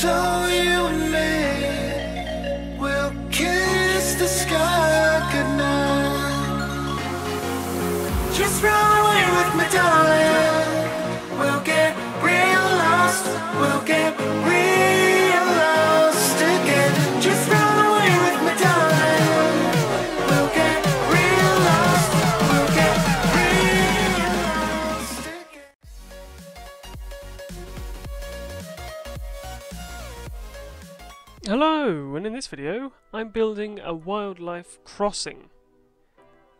So you and me will kiss the sky goodnight. Just run away with me, darling. We'll get real lost. We'll get real lost again. Just run away with me, darling. We'll get real lost. We'll get real lost again. Hello, and in this video I'm building a wildlife crossing.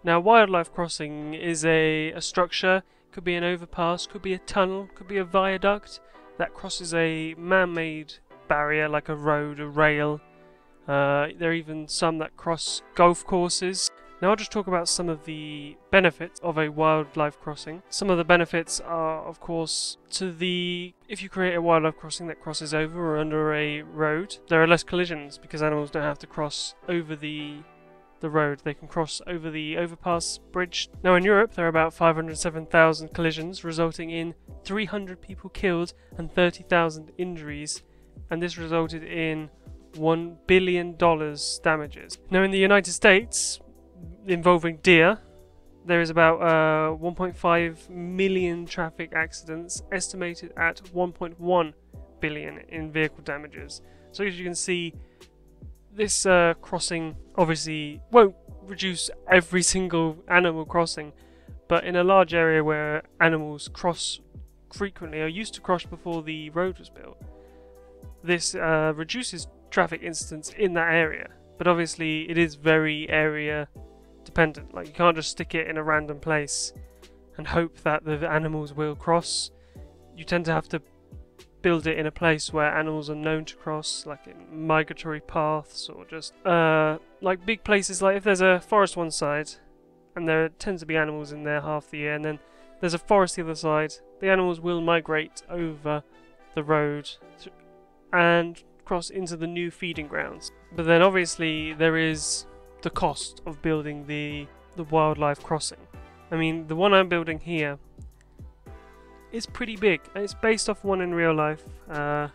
Now, wildlife crossing is a structure, could be an overpass, could be a tunnel, could be a viaduct that crosses a man-made barrier like a road, a rail. There are even some that cross golf courses. Now I'll just talk about some of the benefits of a wildlife crossing. Some of the benefits are, of course, if you create a wildlife crossing that crosses over or under a road, there are less collisions because animals don't have to cross over the road. They can cross over the overpass bridge. Now in Europe there are about 507,000 collisions, resulting in 300 people killed and 30,000 injuries, and this resulted in $1 billion damages. Now in the United States, involving deer, there is about 1.5 million traffic accidents, estimated at 1.1 billion in vehicle damages. So as you can see, this crossing obviously won't reduce every single animal crossing, but in a large area where animals cross frequently, or used to cross before the road was built, this reduces traffic incidents in that area. But obviously it is very area dependent, like you can't just stick it in a random place and hope that the animals will cross. You tend to have to build it in a place where animals are known to cross, like in migratory paths, or just like big places. Like if there's a forest one side and there tends to be animals in there half the year, and then there's a forest the other side, the animals will migrate over the road and cross into the new feeding grounds. But then obviously there is the cost of building the wildlife crossing. I mean, the one I'm building here, it's pretty big. It's based off one in real life. I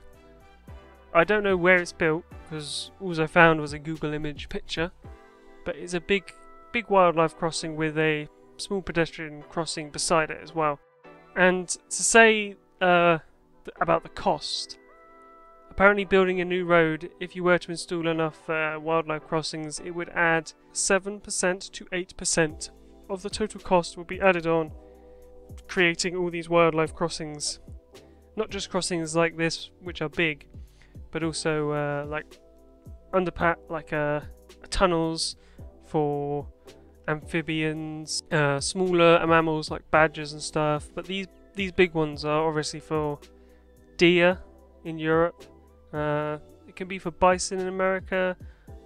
don't know where it's built because all I found was a Google image picture, but it's a big wildlife crossing with a small pedestrian crossing beside it as well. And to say about the cost, apparently building a new road, if you were to install enough wildlife crossings, it would add 7% to 8% of the total cost would be added on creating all these wildlife crossings. Not just crossings like this, which are big, but also like underpass, like tunnels for amphibians, smaller mammals like badgers and stuff. But these big ones are obviously for deer in Europe. It can be for bison in America,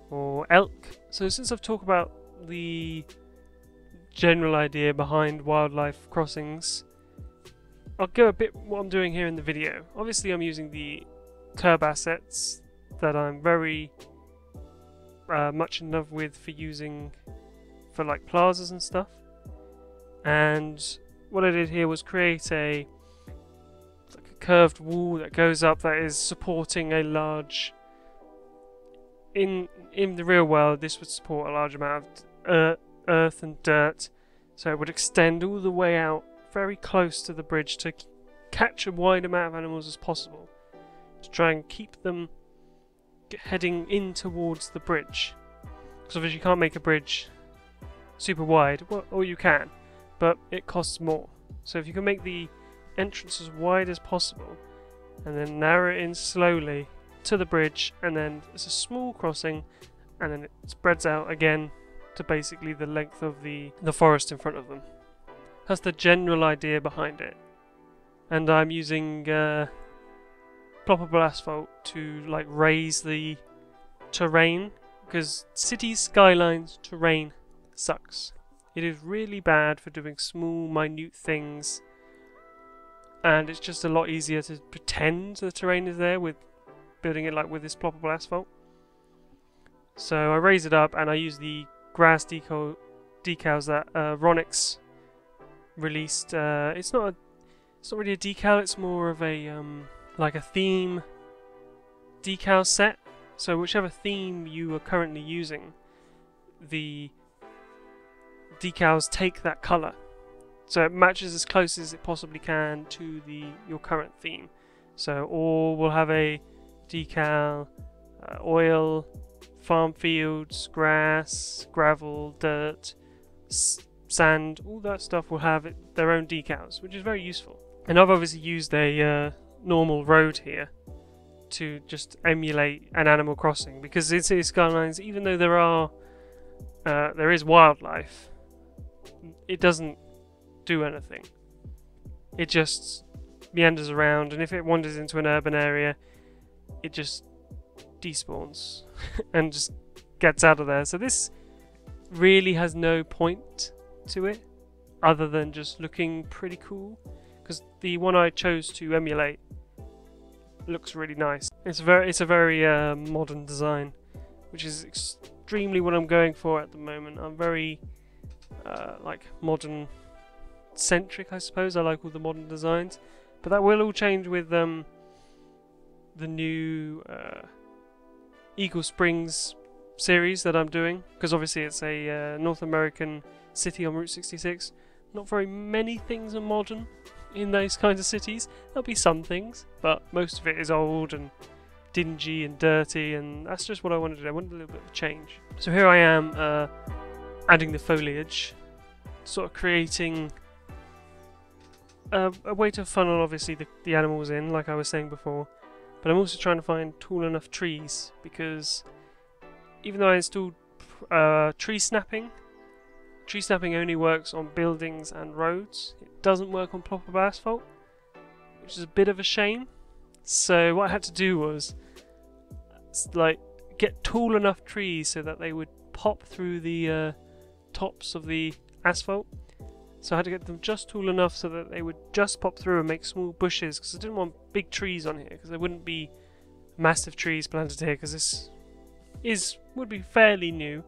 or elk. So since I've talked about the general idea behind wildlife crossings, I'll go a bit what I'm doing here in the video. Obviously I'm using the curb assets that I'm very much in love with for using for like plazas and stuff, and what I did here was create a curved wall that goes up, that is supporting a large, in the real world this would support a large amount of earth and dirt, so it would extend all the way out very close to the bridge to catch a wide amount of animals as possible, to try and keep them heading in towards the bridge, because obviously you can't make a bridge super wide, or you can, but it costs more. So if you can make the entrance as wide as possible and then narrow it in slowly to the bridge, and then it's a small crossing and then it spreads out again to basically the length of the forest in front of them. That's the general idea behind it. And I'm using ploppable asphalt to like raise the terrain, because Cities Skylines terrain sucks. It is really bad for doing small minute things, and it's just a lot easier to pretend the terrain is there with building it like with this ploppable asphalt. So I raise it up and I use the grass decals that Ronix released. It's not really a decal, it's more of a like a theme decal set, so whichever theme you are currently using, the decals take that colour, so it matches as close as it possibly can to your current theme. So, or we'll have a decal, oil, farm fields, grass, gravel, dirt, sand, all that stuff will have their own decals, which is very useful. And I've obviously used a normal road here to just emulate an Animal Crossing, because in Cities Skylines, even though there is wildlife, it doesn't do anything. It just meanders around, and if it wanders into an urban area, it just despawns and just gets out of there. So this really has no point to it other than just looking pretty cool, because the one I chose to emulate looks really nice. It's a very modern design, which is extremely what I'm going for at the moment. I'm very like modern centric, I suppose. I like all the modern designs, but that will all change with the new Eagle Springs series that I'm doing, because obviously it's a North American city on Route 66. Not very many things are modern in those kinds of cities. There'll be some things, but most of it is old and dingy and dirty, and that's just what I wanted to do. I wanted a little bit of a change. So here I am adding the foliage, sort of creating a way to funnel obviously the animals in, like I was saying before. But I'm also trying to find tall enough trees, because even though I installed tree snapping only works on buildings and roads. It doesn't work on proper asphalt, which is a bit of a shame. So what I had to do was like get tall enough trees so that they would pop through the tops of the asphalt. So I had to get them just tall enough so that they would just pop through and make small bushes, because I didn't want big trees on here, because there wouldn't be massive trees planted here, because this would be fairly new,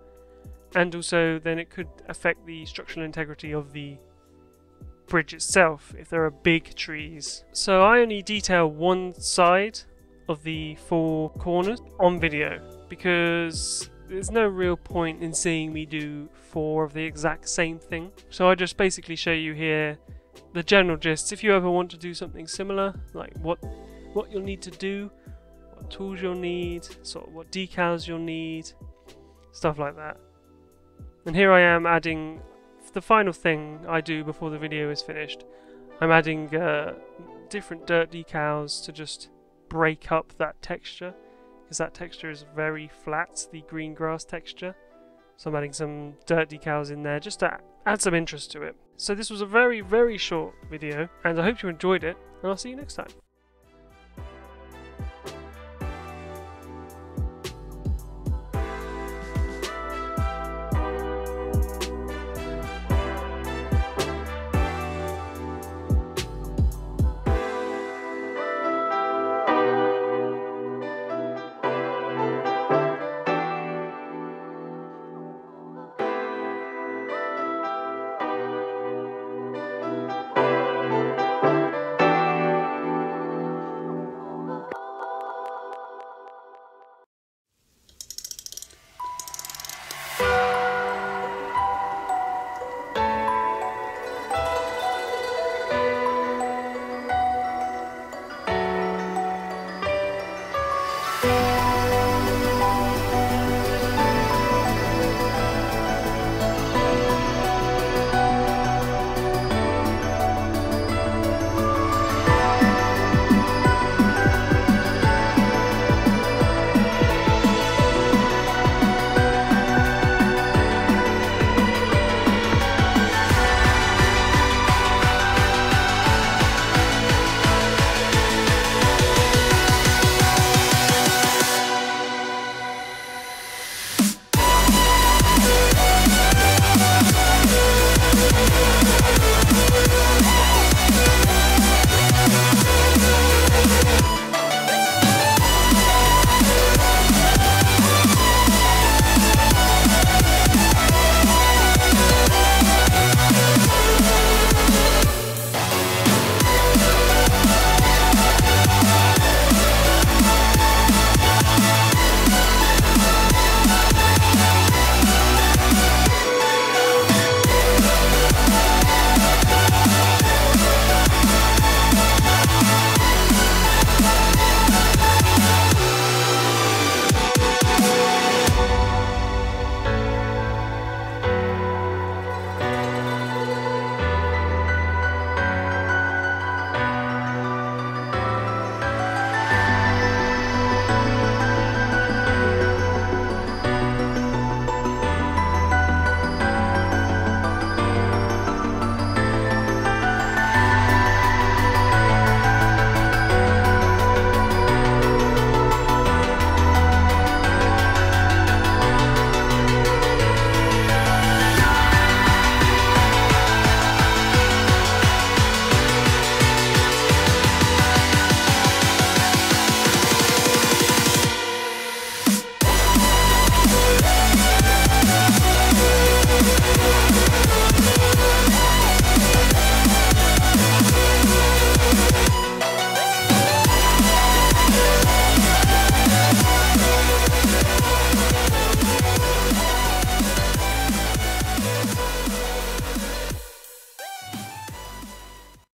and also then it could affect the structural integrity of the bridge itself if there are big trees. So I only detail one side of the four corners on video, because there's no real point in seeing me do four of the exact same thing. So I just basically show you here the general gist. If you ever want to do something similar, like what you'll need to do, what tools you'll need, sort of what decals you'll need, stuff like that. And here I am adding the final thing I do before the video is finished. I'm adding different dirt decals to just break up that texture, because that texture is very flat, the green grass texture. So I'm adding some dirt decals in there just to add some interest to it. So this was a very, very short video, and I hope you enjoyed it, and I'll see you next time.